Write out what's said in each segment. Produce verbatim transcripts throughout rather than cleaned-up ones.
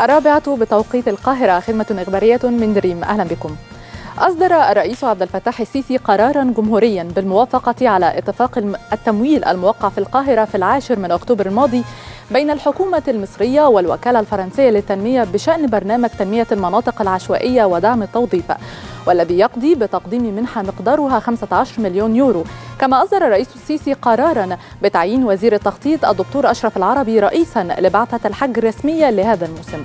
الرابعة بتوقيت القاهرة. خدمة إخبارية من دريم، أهلا بكم. أصدر الرئيس عبد الفتاح السيسي قراراً جمهورياً بالموافقة على اتفاق التمويل الموقع في القاهرة في العاشر من أكتوبر الماضي بين الحكومة المصرية والوكالة الفرنسية للتنمية بشأن برنامج تنمية المناطق العشوائية ودعم التوظيف، والذي يقضي بتقديم منحة مقدارها خمسة عشر مليون يورو. كما أصدر الرئيس السيسي قراراً بتعيين وزير التخطيط الدكتور أشرف العربي رئيساً لبعثة الحج الرسمية لهذا الموسم.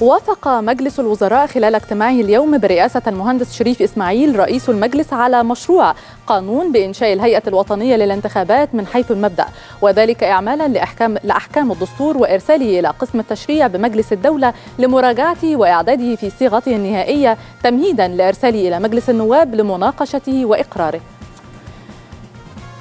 وافق مجلس الوزراء خلال اجتماعه اليوم برئاسة المهندس شريف إسماعيل رئيس المجلس على مشروع قانون بإنشاء الهيئة الوطنية للانتخابات من حيث المبدأ، وذلك إعمالا لأحكام, لأحكام الدستور وإرساله إلى قسم التشريع بمجلس الدولة لمراجعته وإعداده في صيغته النهائية، تمهيدا لإرساله إلى مجلس النواب لمناقشته وإقراره.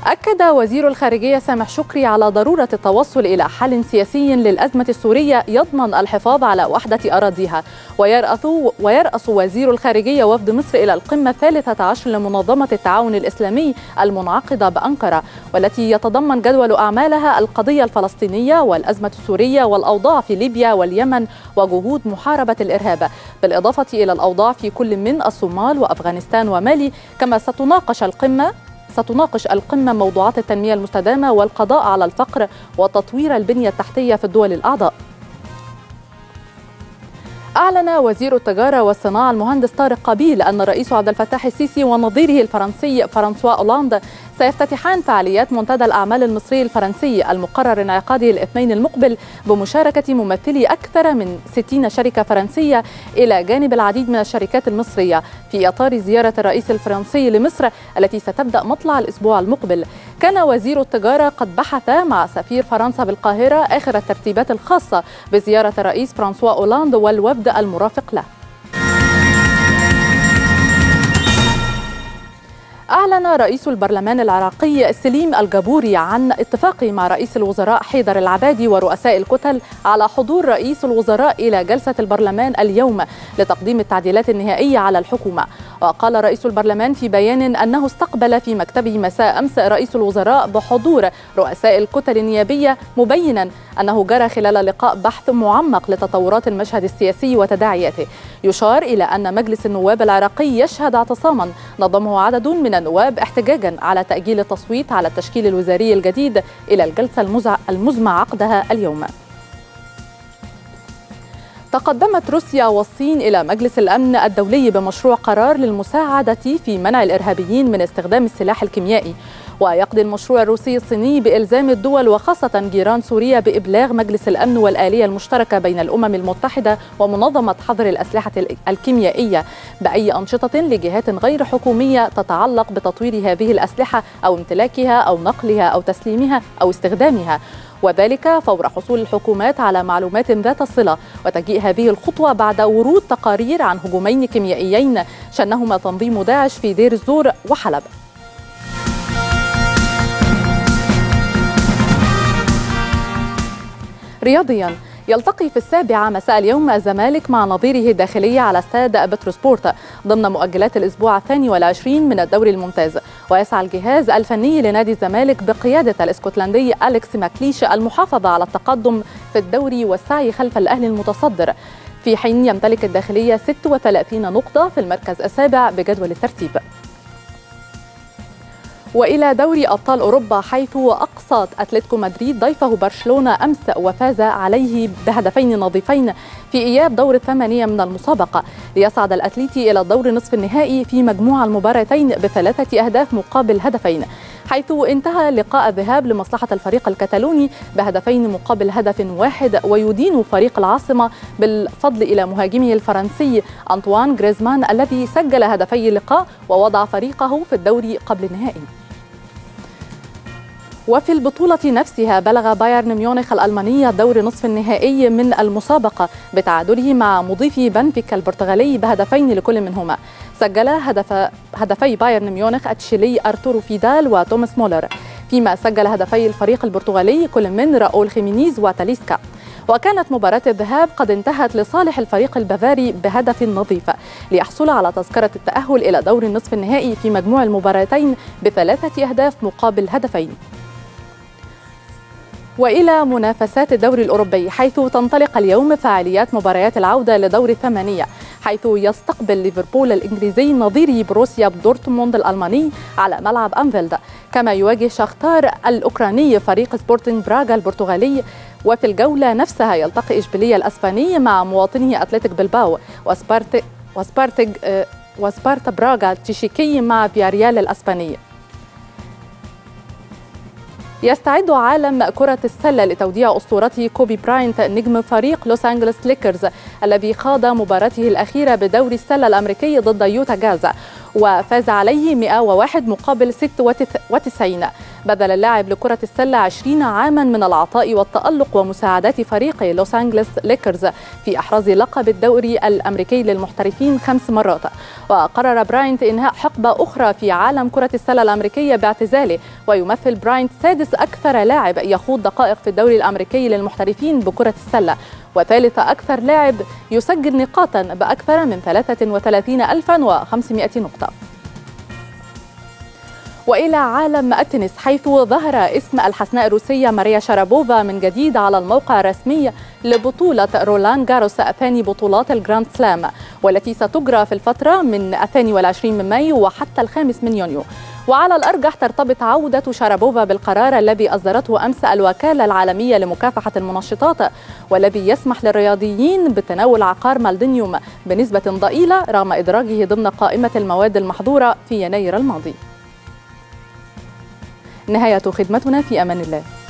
أكد وزير الخارجية سامح شكري على ضرورة التوصل إلى حل سياسي للأزمة السورية يضمن الحفاظ على وحدة أراضيها، ويرأس, ويرأس وزير الخارجية وفد مصر إلى القمة الثالثة عشر لمنظمة التعاون الإسلامي المنعقدة بأنقرة، والتي يتضمن جدول أعمالها القضية الفلسطينية والأزمة السورية والأوضاع في ليبيا واليمن وجهود محاربة الإرهاب، بالإضافة إلى الأوضاع في كل من الصومال وأفغانستان ومالي. كما ستناقش القمة ستناقش القمة موضوعات التنمية المستدامة والقضاء على الفقر وتطوير البنية التحتية في الدول الأعضاء. أعلن وزير التجارة والصناعة المهندس طارق قابيل أن الرئيس عبد الفتاح السيسي ونظيره الفرنسي فرانسوا اولاند سيفتتحان فعاليات منتدى الأعمال المصري الفرنسي المقرر انعقاده الاثنين المقبل بمشاركة ممثلي أكثر من ستين شركة فرنسية إلى جانب العديد من الشركات المصرية، في إطار زيارة الرئيس الفرنسي لمصر التي ستبدأ مطلع الأسبوع المقبل. كان وزير التجارة قد بحث مع سفير فرنسا بالقاهرة آخر الترتيبات الخاصة بزيارة الرئيس فرانسوا اولاند والوفد المرافق له. أعلن رئيس البرلمان العراقي سليم الجبوري عن اتفاقه مع رئيس الوزراء حيدر العبادي ورؤساء الكتل على حضور رئيس الوزراء إلى جلسة البرلمان اليوم لتقديم التعديلات النهائية على الحكومة. وقال رئيس البرلمان في بيان أنه استقبل في مكتبه مساء أمس رئيس الوزراء بحضور رؤساء الكتل النيابية، مبينا أنه جرى خلال اللقاء بحث معمق لتطورات المشهد السياسي وتداعياته. يشار إلى أن مجلس النواب العراقي يشهد اعتصاما نظمه عدد من النواب احتجاجا على تأجيل التصويت على التشكيل الوزاري الجديد إلى الجلسة المزمع عقدها اليوم. تقدمت روسيا والصين إلى مجلس الأمن الدولي بمشروع قرار للمساعدة في منع الإرهابيين من استخدام السلاح الكيميائي، ويقضي المشروع الروسي الصيني بإلزام الدول وخاصة جيران سوريا بإبلاغ مجلس الأمن والآلية المشتركة بين الأمم المتحدة ومنظمة حظر الأسلحة الكيميائية بأي أنشطة لجهات غير حكومية تتعلق بتطوير هذه الأسلحة أو امتلاكها أو نقلها أو تسليمها أو استخدامها، وذلك فور حصول الحكومات على معلومات ذات الصلة. وتجيء هذه الخطوة بعد ورود تقارير عن هجومين كيميائيين شنهما تنظيم داعش في دير الزور وحلب. رياضياً، يلتقي في السابعة مساء اليوم الزمالك مع نظيره الداخلية على استاد بتروسبورت ضمن مؤجلات الأسبوع الثاني والعشرين من الدوري الممتاز. ويسعى الجهاز الفني لنادي الزمالك بقيادة الاسكتلندي أليكس ماكليش المحافظة على التقدم في الدوري والسعي خلف الأهلي المتصدر، في حين يمتلك الداخلية ست وثلاثين نقطة في المركز السابع بجدول الترتيب. وإلى دوري أبطال أوروبا، حيث أقصت أتلتيكو مدريد ضيفه برشلونة أمس وفاز عليه بهدفين نظيفين في إياب دور الثمانية من المسابقة، ليصعد الأتليتي إلى الدور نصف النهائي في مجموع المباراتين بثلاثة أهداف مقابل هدفين، حيث انتهى لقاء الذهاب لمصلحة الفريق الكتالوني بهدفين مقابل هدف واحد، ويدين فريق العاصمة بالفضل إلى مهاجمه الفرنسي أنطوان جريزمان الذي سجل هدفي اللقاء ووضع فريقه في الدوري قبل النهائي. وفي البطولة نفسها بلغ بايرن ميونخ الألمانية دور نصف النهائي من المسابقة بتعادله مع مضيفه بنفيكا البرتغالي بهدفين لكل منهما. سجل هدف هدفي بايرن ميونخ أتشيلي ارتورو فيدال وتوماس مولر، فيما سجل هدفي الفريق البرتغالي كل من راؤول خيمينيز وتاليسكا. وكانت مباراة الذهاب قد انتهت لصالح الفريق البافاري بهدف نظيف ليحصل على تذكرة التأهل إلى دور النصف النهائي في مجموع المباراتين بثلاثة أهداف مقابل هدفين. وإلى منافسات الدوري الأوروبي، حيث تنطلق اليوم فعاليات مباريات العودة لدور الثمانية، حيث يستقبل ليفربول الإنجليزي نظيره بروسيا دورتموند الألماني على ملعب أنفيلد، كما يواجه شاختار الأوكراني فريق سبورتنج براغا البرتغالي. وفي الجولة نفسها يلتقي إشبيلية الأسباني مع مواطنه أتلتيك بلباو، وسبارتك وسبارتك وسبارتا براغا التشيكي مع فياريال الأسباني. يستعد عالم كرة السلة لتوديع أسطورته كوبي براينت نجم فريق لوس أنجلوس ليكرز الذي خاض مباراته الأخيرة بدوري السلة الأمريكي ضد يوتا جاز وفاز عليه مئة وواحد مقابل ستة وتسعين. بذل اللاعب لكرة السلة عشرين عاما من العطاء والتألق ومساعدات فريقه لوس أنجلوس ليكرز في إحراز لقب الدوري الأمريكي للمحترفين خمس مرات. وقرر براينت إنهاء حقبة أخرى في عالم كرة السلة الأمريكية باعتزاله، ويمثل براينت سادس أكثر لاعب يخوض دقائق في الدوري الأمريكي للمحترفين بكرة السلة، وثالث أكثر لاعب يسجل نقاطا بأكثر من ثلاثة وثلاثين ألفا وخمسمئة نقطة. وإلى عالم التنس، حيث ظهر اسم الحسناء الروسية ماريا شارابوفا من جديد على الموقع الرسمي لبطولة رولان جاروس ثاني بطولات الجراند سلام، والتي ستجرى في الفترة من الثاني والعشرين من مايو وحتى الخامس من يونيو. وعلى الأرجح ترتبط عودة شارابوفا بالقرار الذي أصدرته أمس الوكالة العالمية لمكافحة المنشطات، والذي يسمح للرياضيين بتناول عقار مالدينيوم بنسبة ضئيلة رغم إدراجه ضمن قائمة المواد المحظورة في يناير الماضي. نهاية خدمتنا، في أمان الله.